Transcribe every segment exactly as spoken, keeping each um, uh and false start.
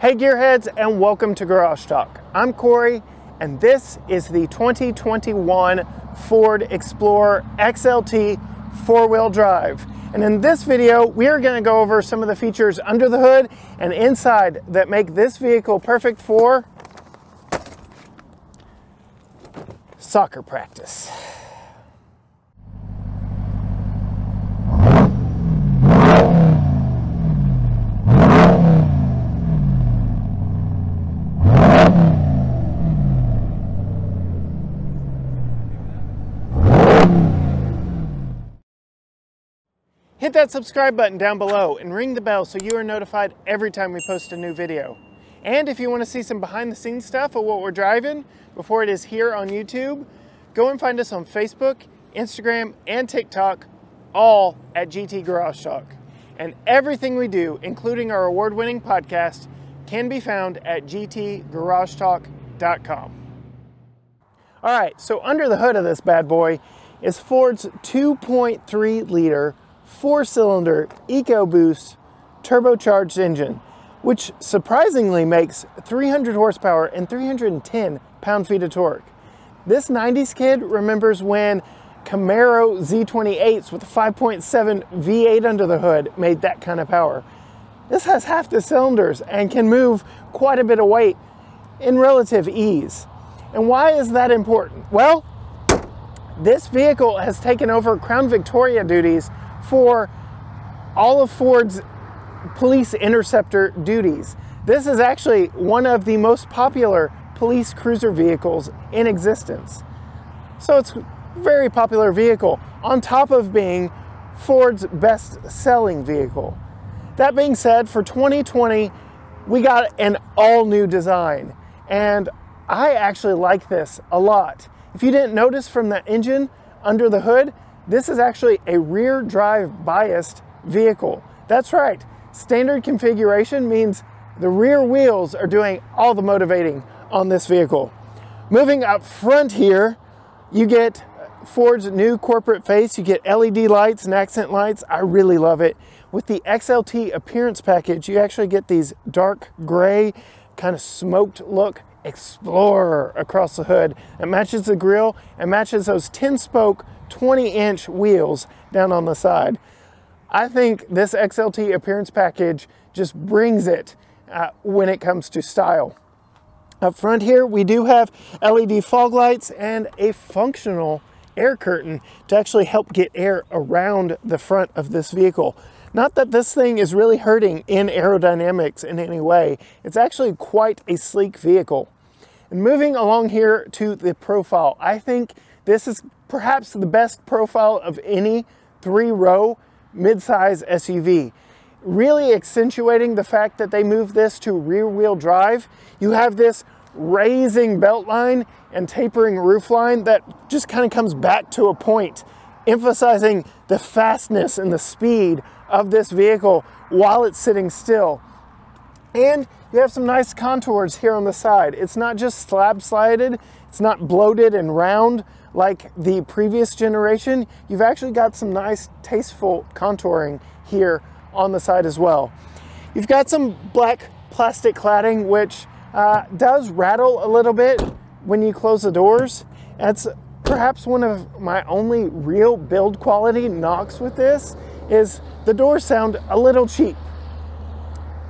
Hey gearheads, and welcome to Garage Talk. I'm Corey, and this is the twenty twenty-one Ford Explorer X L T four-wheel drive. And in this video, we are going to go over some of the features under the hood and inside that make this vehicle perfect for soccer practice. Hit that subscribe button down below and ring the bell so you are notified every time we post a new video. And if you want to see some behind the scenes stuff of what we're driving before it is here on YouTube, go and find us on Facebook, Instagram, and TikTok, all at G T Garage Talk. And everything we do, including our award-winning podcast, can be found at G T Garage Talk dot com. All right, so under the hood of this bad boy is Ford's two point three liter four-cylinder EcoBoost turbocharged engine, which surprisingly makes three hundred horsepower and three hundred ten pound-feet of torque. This nineties kid remembers when Camaro Z twenty-eights with a five point seven V eight under the hood made that kind of power. This has half the cylinders and can move quite a bit of weight in relative ease. And why is that important? Well, this vehicle has taken over Crown Victoria duties for all of Ford's police interceptor duties. This is actually one of the most popular police cruiser vehicles in existence. So it's a very popular vehicle, on top of being Ford's best-selling vehicle. That being said, for twenty twenty, we got an all-new design, and I actually like this a lot. If you didn't notice from the engine under the hood, this is actually a rear drive biased vehicle. That's right, standard configuration means the rear wheels are doing all the motivating on this vehicle. Moving up front here, you get Ford's new corporate face. You get L E D lights and accent lights. I really love it. With the X L T appearance package, you actually get these dark gray, kind of smoked look Explorer across the hood. It matches the grille and matches those ten spoke twenty inch wheels down on the side. I think this X L T appearance package just brings it uh, when it comes to style. Up front here, we do have L E D fog lights and a functional air curtain to actually help get air around the front of this vehicle. Not that this thing is really hurting in aerodynamics in any way. It's actually quite a sleek vehicle. And moving along here to the profile, I think this is perhaps the best profile of any three-row midsize S U V. Really accentuating the fact that they moved this to rear-wheel drive, you have this raising belt line and tapering roof line that just kind of comes back to a point, emphasizing the fastness and the speed of this vehicle while it's sitting still. And you have some nice contours here on the side. It's not just slab slided, it's not bloated and round like the previous generation. You've actually got some nice tasteful contouring here on the side as well. You've got some black plastic cladding, which uh, does rattle a little bit when you close the doors. That's perhaps one of my only real build quality knocks with this, is the doors sound a little cheap.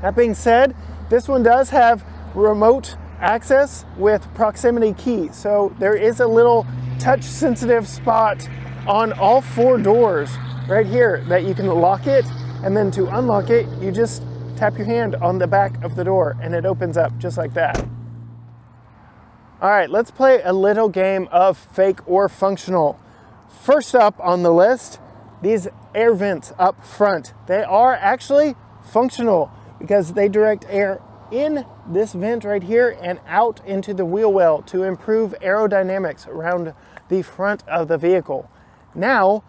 That being said, this one does have remote access with proximity key. So there is a little touch sensitive spot on all four doors right here that you can lock it. And then to unlock it, you just tap your hand on the back of the door and it opens up just like that. All right, let's play a little game of fake or functional. First up on the list, these air vents up front. They are actually functional because they direct air in this vent right here and out into the wheel well to improve aerodynamics around the front of the vehicle. Now,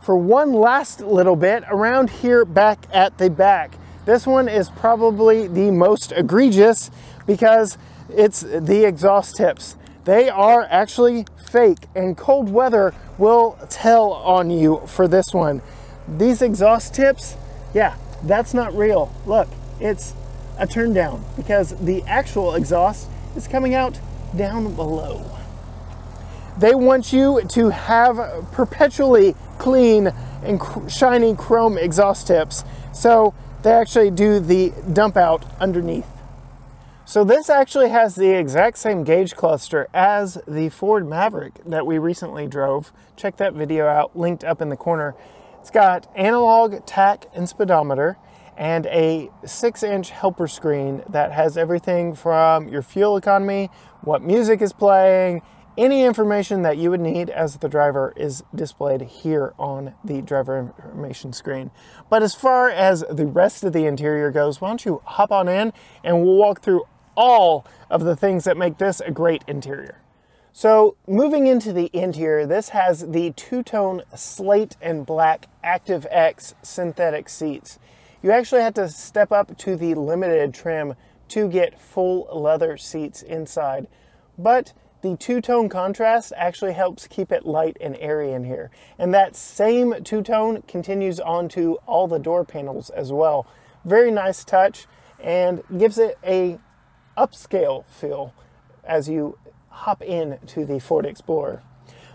for one last little bit, around here back at the back. This one is probably the most egregious because it's the exhaust tips. They are actually fake, and cold weather will tell on you for this one. These exhaust tips, yeah, that's not real. Look, it's a turn down because the actual exhaust is coming out down below. They want you to have perpetually clean and shiny chrome exhaust tips, so they actually do the dump out underneath. So this actually has the exact same gauge cluster as the Ford Maverick that we recently drove. Check that video out, linked up in the corner. It's got analog, tach, and speedometer, and a six inch helper screen that has everything from your fuel economy, what music is playing, any information that you would need as the driver is displayed here on the driver information screen. But as far as the rest of the interior goes, why don't you hop on in and we'll walk through all of the things that make this a great interior. So moving into the interior, this has the two-tone slate and black Active X synthetic seats. You actually had to step up to the limited trim to get full leather seats inside, but the two-tone contrast actually helps keep it light and airy in here. And that same two-tone continues onto all the door panels as well. Very nice touch and gives it a upscale feel as you hop in to the Ford Explorer.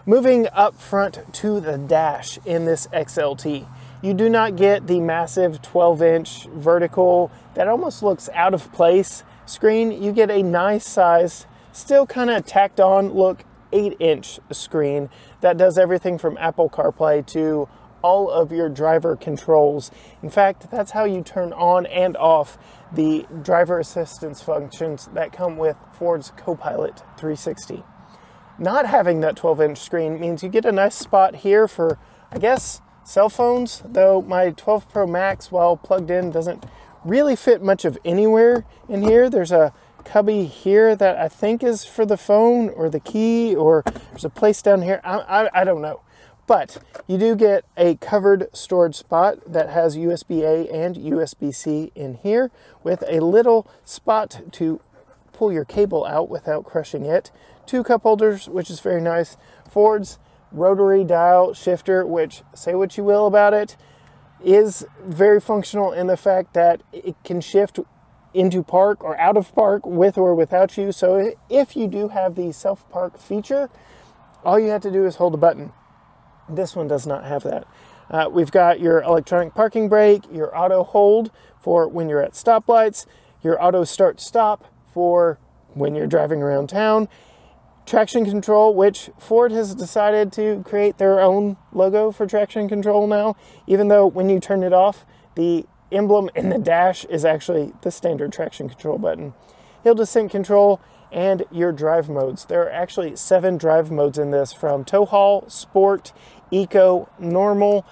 Moving up front to the dash in this X L T, you do not get the massive twelve inch vertical that almost looks out of place screen. You get a nice size, still kind of tacked on look, eight inch screen that does everything from Apple CarPlay to all of your driver controls. In fact, that's how you turn on and off the driver assistance functions that come with Ford's Copilot three sixty. Not having that twelve inch screen means you get a nice spot here for, I guess, cell phones, though my twelve Pro Max, while plugged in, doesn't really fit much of anywhere in here. There's a cubby here that I think is for the phone or the key, or there's a place down here. I, I, I don't know. But you do get a covered storage spot that has U S B A and U S B C in here with a little spot to pull your cable out without crushing it. Two cup holders, which is very nice. Ford's rotary dial shifter, which, say what you will about it, is very functional in the fact that it can shift into park or out of park with or without you. So if you do have the self-park feature, all you have to do is hold a button. This one does not have that. Uh, we've got your electronic parking brake, your auto hold for when you're at stoplights, your auto start stop for when you're driving around town, traction control, which Ford has decided to create their own logo for traction control now, even though when you turn it off, the emblem in the dash is actually the standard traction control button. Hill descent control and your drive modes. There are actually seven drive modes in this, from tow haul, sport, eco, normal,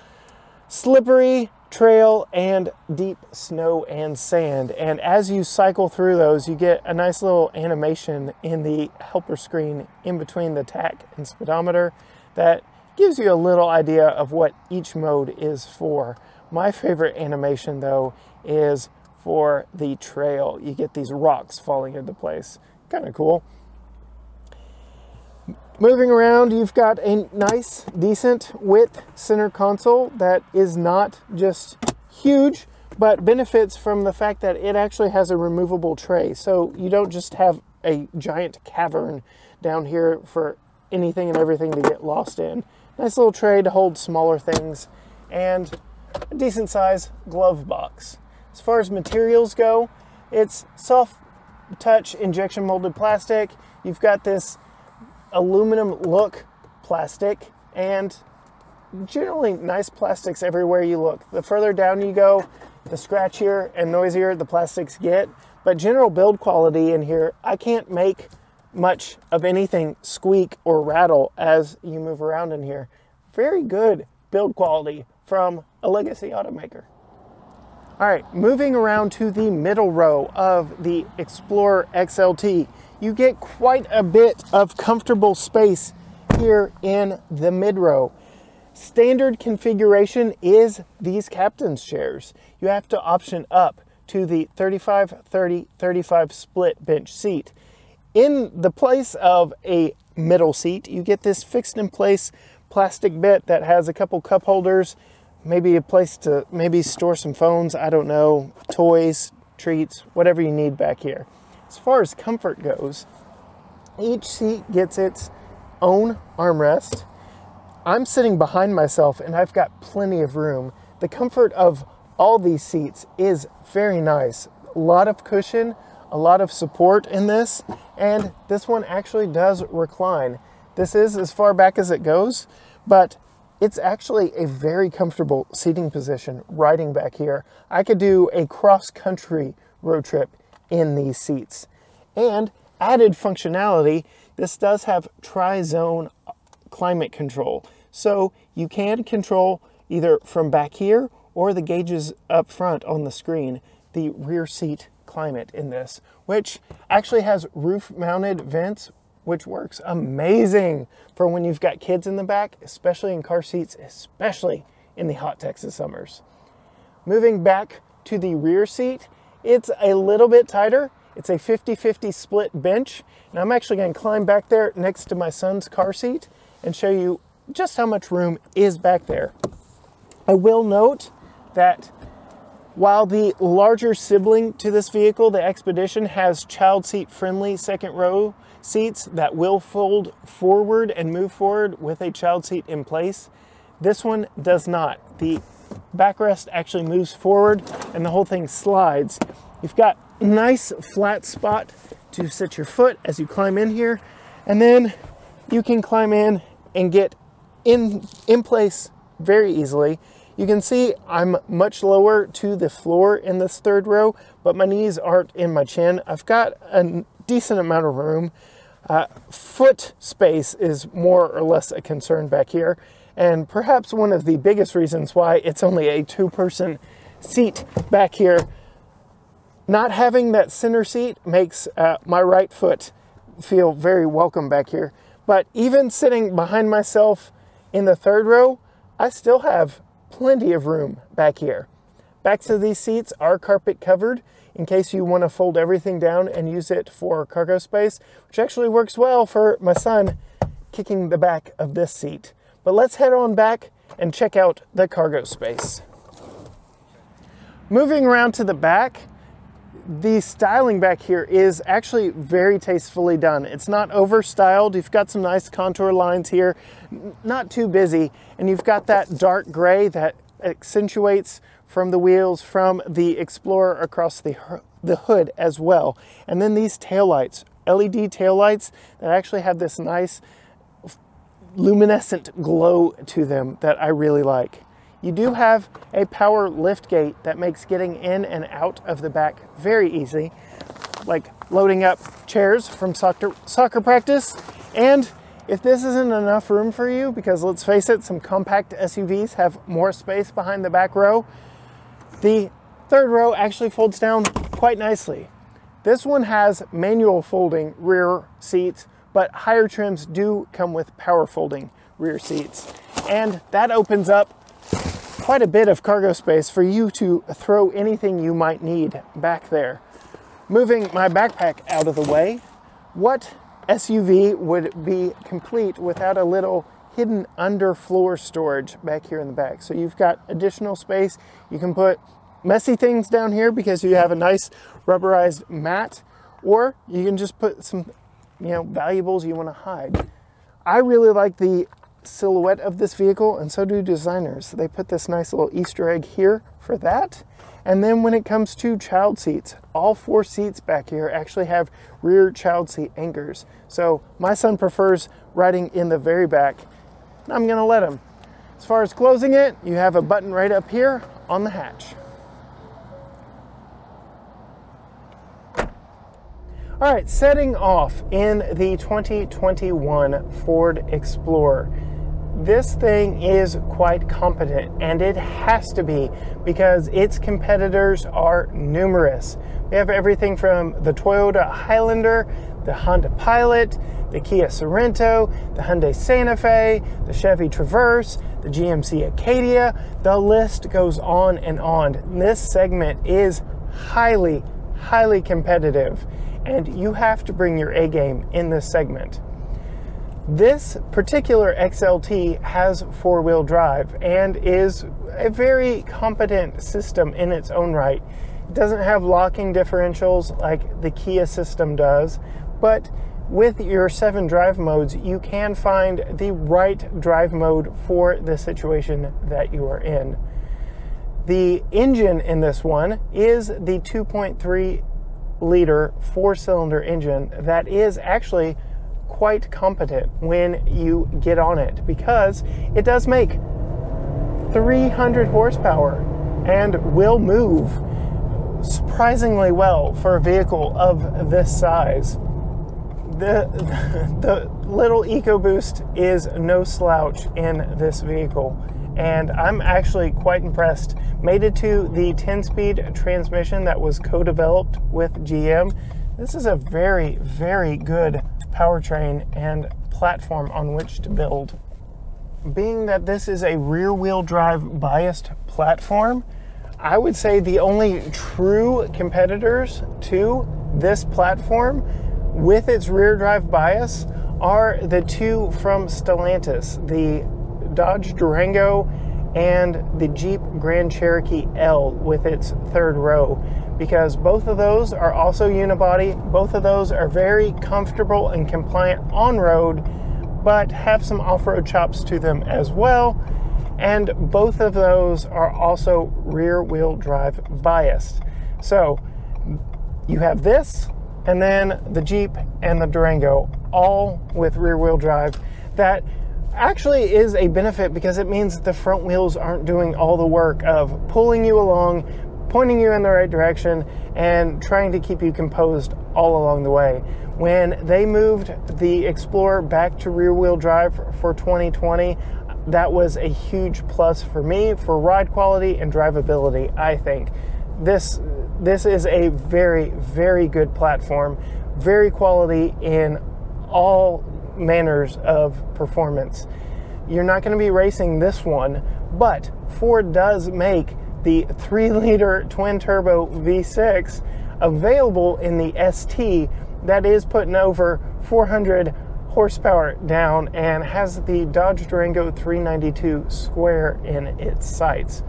slippery, trail, and deep snow and sand. And as you cycle through those, you get a nice little animation in the helper screen in between the tach and speedometer that gives you a little idea of what each mode is for. My favorite animation, though, is for the trail. You get these rocks falling into place. Kind of cool. Moving around, you've got a nice, decent width center console that is not just huge, but benefits from the fact that it actually has a removable tray. So you don't just have a giant cavern down here for anything and everything to get lost in. Nice little tray to hold smaller things, and a decent size glove box. As far as materials go, it's soft touch injection molded plastic. You've got this aluminum look plastic, and generally nice plastics everywhere you look. The further down you go, the scratchier and noisier the plastics get, but general build quality in here, I can't make much of anything squeak or rattle as you move around in here. Very good build quality from a legacy automaker. All right, moving around to the middle row of the Explorer X L T, you get quite a bit of comfortable space here in the mid row. Standard configuration is these captain's chairs. You have to option up to the thirty-five thirty thirty-five split bench seat. In the place of a middle seat, you get this fixed in place plastic bit that has a couple cup holders, maybe a place to maybe store some phones, I don't know, toys, treats, whatever you need back here. As far as comfort goes, each seat gets its own armrest. I'm sitting behind myself and I've got plenty of room. The comfort of all these seats is very nice. A lot of cushion, a lot of support in this, and this one actually does recline. This is as far back as it goes, but it's actually a very comfortable seating position riding back here. I could do a cross-country road trip in these seats. And added functionality, this does have tri-zone climate control. So you can control either from back here or the gauges up front on the screen, the rear seat climate in this, which actually has roof-mounted vents, which works amazing for when you've got kids in the back, especially in car seats, especially in the hot Texas summers. Moving back to the rear seat, it's a little bit tighter. It's a fifty fifty split bench, and I'm actually going to climb back there next to my son's car seat and show you just how much room is back there. I will note that while the larger sibling to this vehicle, the Expedition, has child seat friendly second row seats that will fold forward and move forward with a child seat in place, this one does not. The backrest actually moves forward and the whole thing slides. You've got a nice flat spot to sit your foot as you climb in here, and then you can climb in and get in, in place very easily. You can see I'm much lower to the floor in this third row, but my knees aren't in my chin. I've got a decent amount of room. Uh, foot space is more or less a concern back here, and perhaps one of the biggest reasons why it's only a two-person seat back here. Not having that center seat makes uh, my right foot feel very welcome back here. But even sitting behind myself in the third row, I still have plenty of room back here. Backs of these seats are carpet covered in case you want to fold everything down and use it for cargo space, which actually works well for my son kicking the back of this seat. But let's head on back and check out the cargo space. Moving around to the back, the styling back here is actually very tastefully done. It's not overstyled. You've got some nice contour lines here, not too busy, and you've got that dark gray that accentuates from the wheels, from the Explorer across the, the hood as well. And then these taillights, L E D taillights that actually have this nice luminescent glow to them that I really like. You do have a power lift gate that makes getting in and out of the back very easy, like loading up chairs from soccer, soccer practice. And if this isn't enough room for you, because let's face it, some compact S U Vs have more space behind the back row, the third row actually folds down quite nicely. This one has manual folding rear seats, but higher trims do come with power folding rear seats. And that opens up quite a bit of cargo space for you to throw anything you might need back there. Moving my backpack out of the way, what S U V would be complete without a little hidden underfloor storage back here in the back? So you've got additional space. You can put messy things down here because you have a nice rubberized mat, or you can just put some, you know, valuables you want to hide. I really like the silhouette of this vehicle, and so do designers. They put this nice little Easter egg here for that. And then when it comes to child seats, all four seats back here actually have rear child seat anchors. So my son prefers riding in the very back, and I'm gonna let him. As far as closing it, you have a button right up here on the hatch. All right, setting off in the twenty twenty-one Ford Explorer. This thing is quite competent, and it has to be because its competitors are numerous. We have everything from the Toyota Highlander, the Honda Pilot, the Kia Sorento, the Hyundai Santa Fe, the Chevy Traverse, the G M C Acadia. The list goes on and on. This segment is highly, highly competitive, and you have to bring your A game in this segment. This particular X L T has four-wheel drive and is a very competent system in its own right. doesn't have locking differentials like the Kia system does, but with your seven drive modes, you can find the right drive mode for the situation that you are in. The engine in this one is the two point three liter four-cylinder engine that is actually quite competent when you get on it, because it does make three hundred horsepower and will move surprisingly well for a vehicle of this size. The, the, the little EcoBoost is no slouch in this vehicle, and I'm actually quite impressed. Made it to the ten-speed transmission that was co-developed with G M. This is a very, very good powertrain and platform on which to build. Being that this is a rear-wheel drive biased platform, I would say the only true competitors to this platform with its rear drive bias are the two from Stellantis, the Dodge Durango and the Jeep Grand Cherokee L with its third row, because both of those are also unibody. Both of those are very comfortable and compliant on-road, but have some off-road chops to them as well. And both of those are also rear-wheel drive biased. So you have this, and then the Jeep and the Durango, all with rear-wheel drive. That actually is a benefit, because it means the front wheels aren't doing all the work of pulling you along, pointing you in the right direction, and trying to keep you composed all along the way. When they moved the Explorer back to rear-wheel drive for twenty twenty, that was a huge plus for me for ride quality and drivability, I think. This, this is a very, very good platform, very quality in all manners of performance. You're not going to be racing this one, but Ford does make the three liter twin-turbo V six available in the S T that is putting over four hundred horsepower down and has the Dodge Durango three ninety-two square in its sights.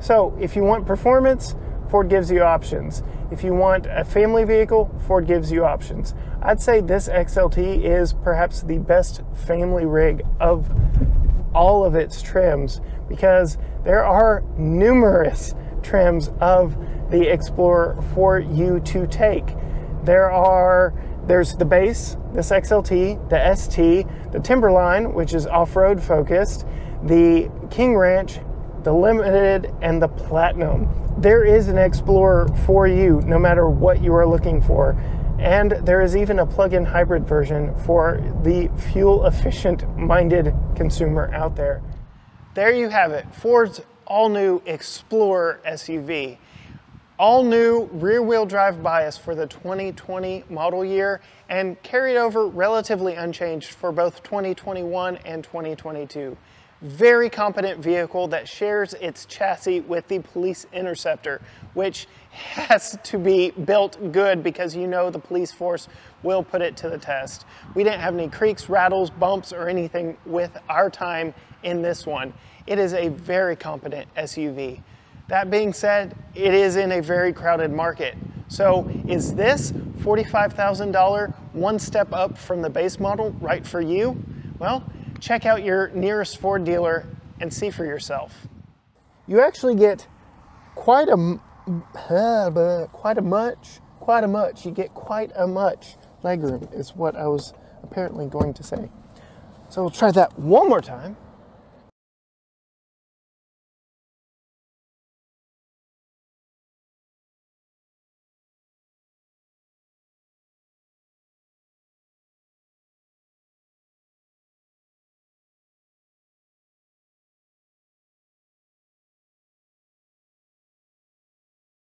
So if you want performance, Ford gives you options. If you want a family vehicle, Ford gives you options. I'd say this X L T is perhaps the best family rig of all of its trims, because there are numerous trims of the Explorer for you to take. There are, there's the base, this X L T, the S T, the Timberline, which is off-road focused, the King Ranch, the Limited, and the Platinum. There is an Explorer for you no matter what you are looking for. And there is even a plug-in hybrid version for the fuel-efficient minded consumer out there. There you have it, Ford's all-new Explorer S U V. All-new rear-wheel drive bias for the twenty twenty model year, and carried over relatively unchanged for both twenty twenty-one and twenty twenty-two. Very competent vehicle that shares its chassis with the police interceptor, which has to be built good, because you know the police force will put it to the test. We didn't have any creaks, rattles, bumps, or anything with our time in this one. It is a very competent S U V. That being said, it is in a very crowded market. So is this forty-five thousand dollars one step up from the base model right for you? Well, check out your nearest Ford dealer and see for yourself. You actually get quite a, uh, quite a much, quite a much, you get quite a much legroom is what I was apparently going to say. So we'll try that one more time.